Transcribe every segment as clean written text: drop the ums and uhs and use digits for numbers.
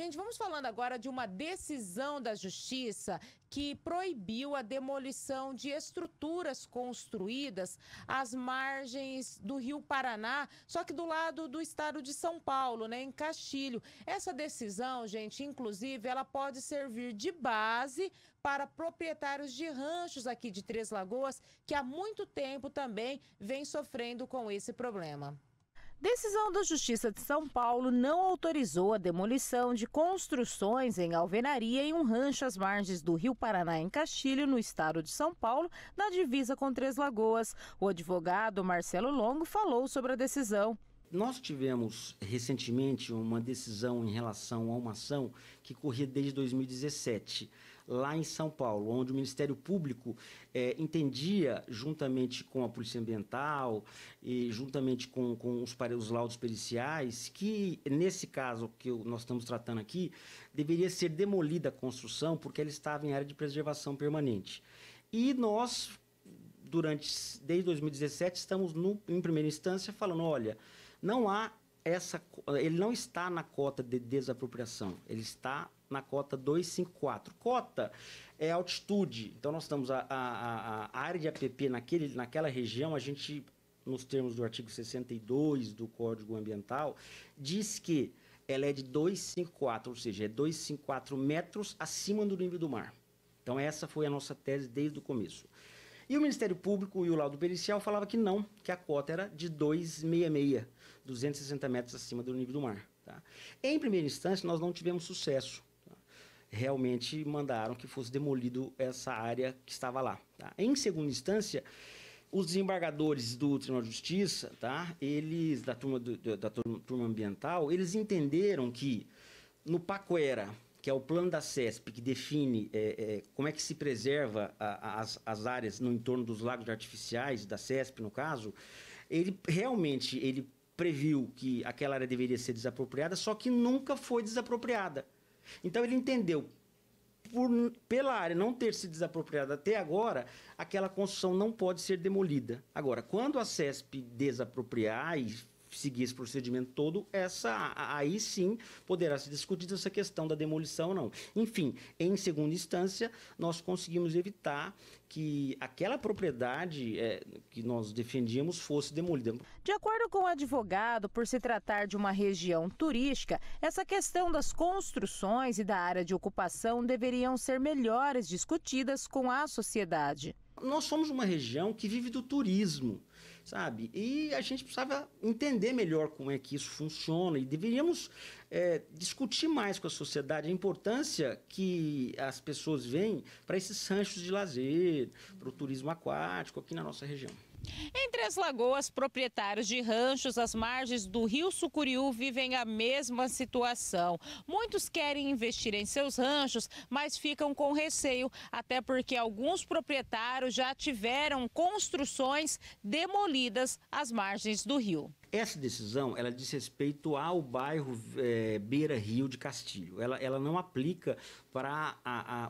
Gente, vamos falando agora de uma decisão da Justiça que proibiu a demolição de estruturas construídas às margens do Rio Paraná, só que do lado do estado de São Paulo, né, em Castilho. Essa decisão, gente, inclusive, ela pode servir de base para proprietários de ranchos aqui de Três Lagoas, que há muito tempo também vem sofrendo com esse problema. Decisão da Justiça de São Paulo não autorizou a demolição de construções em alvenaria em um rancho às margens do Rio Paraná, em Castilho, no estado de São Paulo, na divisa com Três Lagoas. O advogado Marcelo Longo falou sobre a decisão. Nós tivemos recentemente uma decisão em relação a uma ação que corria desde 2017, lá em São Paulo, onde o Ministério Público entendia, juntamente com a Polícia Ambiental e juntamente com os laudos periciais, que nesse caso que nós estamos tratando aqui, deveria ser demolida a construção porque ela estava em área de preservação permanente. E nós, desde 2017, estamos em primeira instância falando, olha, ele não está na cota de desapropriação, ele está na cota 254. Cota é altitude, então nós estamos a área de APP naquela região, a gente, nos termos do artigo 62 do Código Ambiental, diz que ela é de 254, ou seja, é 254 metros acima do nível do mar. Então essa foi a nossa tese desde o começo. E o Ministério Público e o laudo pericial falava que não, que a cota era de 266, 260 metros acima do nível do mar. Tá? Em primeira instância, nós não tivemos sucesso. Tá? Realmente mandaram que fosse demolido essa área que estava lá. Tá? Em segunda instância, os desembargadores do Tribunal de Justiça, tá? Eles, da turma ambiental, eles entenderam que no Pacoera, que é o plano da CESP, que define como é que se preserva as áreas no entorno dos lagos artificiais, da CESP no caso, ele previu que aquela área deveria ser desapropriada, só que nunca foi desapropriada. Então ele entendeu, pela área não ter sido desapropriada até agora, aquela construção não pode ser demolida. Agora, quando a CESP desapropriar e seguir esse procedimento todo, aí sim poderá ser discutida essa questão da demolição ou não. Enfim, em segunda instância, nós conseguimos evitar que aquela propriedade que nós defendíamos fosse demolida. De acordo com o advogado, por se tratar de uma região turística, essa questão das construções e da área de ocupação deveriam ser melhores discutidas com a sociedade. Nós somos uma região que vive do turismo, sabe? E a gente precisava entender melhor como é que isso funciona e deveríamos discutir mais com a sociedade a importância que as pessoas veem para esses ranchos de lazer, para o turismo aquático aqui na nossa região. Em Três Lagoas, proprietários de ranchos às margens do Rio Sucuriú vivem a mesma situação. Muitos querem investir em seus ranchos, mas ficam com receio, até porque alguns proprietários já tiveram construções demolidas às margens do rio. Essa decisão, ela diz respeito ao bairro Beira Rio de Castilho. Ela não aplica para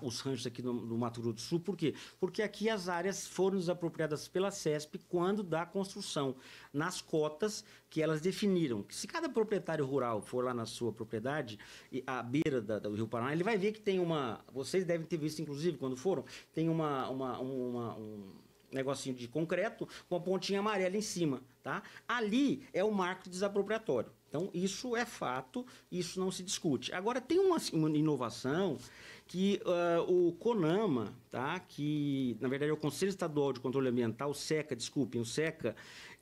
os ranchos aqui do Mato Grosso do Sul. Por quê? Porque aqui as áreas foram desapropriadas pela CESP quando da construção, nas cotas que elas definiram. Se cada proprietário rural for lá na sua propriedade, à beira do Rio Paraná, ele vai ver que tem uma... Vocês devem ter visto, inclusive, quando foram, tem um negocinho de concreto com a pontinha amarela em cima, tá? Ali é o marco desapropriatório. Então, isso é fato, isso não se discute. Agora, tem uma inovação que o CONAMA, tá? Que, na verdade, é o Conselho Estadual de Controle Ambiental, o CECA,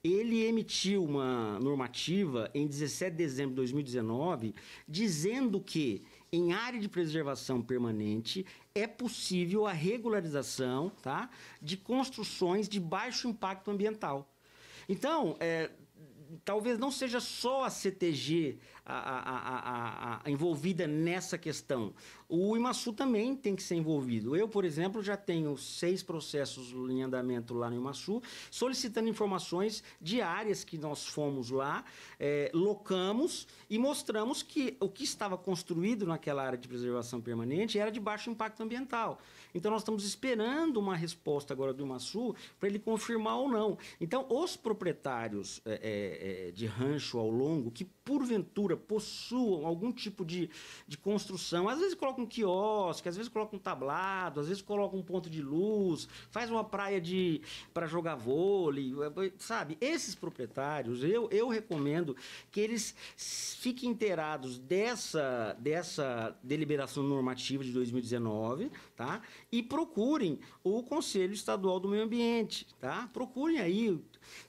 ele emitiu uma normativa em 17 de dezembro de 2019, dizendo que, em área de preservação permanente, é possível a regularização, tá? De construções de baixo impacto ambiental. Então, talvez não seja só a CTG envolvida nessa questão. O Imaçu também tem que ser envolvido. Eu, por exemplo, já tenho 6 processos em andamento lá no Imaçu, solicitando informações de áreas que nós fomos lá, locamos e mostramos que o que estava construído naquela área de preservação permanente era de baixo impacto ambiental. Então, nós estamos esperando uma resposta agora do Imaçu para ele confirmar ou não. Então, os proprietários de rancho ao longo, que porventura prefeitura possuam algum tipo de construção. Às vezes colocam um quiosque, às vezes colocam um tablado, às vezes colocam um ponto de luz, faz uma praia para jogar vôlei, sabe? Esses proprietários, eu recomendo que eles fiquem inteirados dessa deliberação normativa de 2019, tá? E procurem o Conselho Estadual do Meio Ambiente, tá? Procurem aí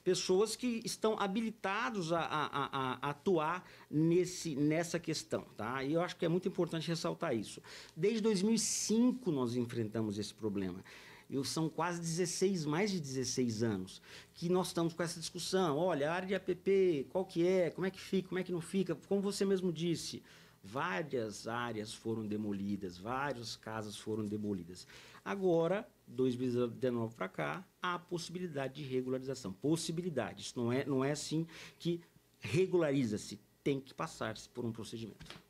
pessoas que estão habilitados a atuar nessa questão, tá? E eu acho que é muito importante ressaltar isso. Desde 2005 nós enfrentamos esse problema. São quase mais de 16 anos que nós estamos com essa discussão. Olha, a área de APP, qual que é, como é que fica, como é que não fica, como você mesmo disse... Várias áreas foram demolidas, várias casas foram demolidas. Agora, 2019 para cá, há possibilidade de regularização. Possibilidade. Isso não é assim que regulariza-se. Tem que passar-se por um procedimento.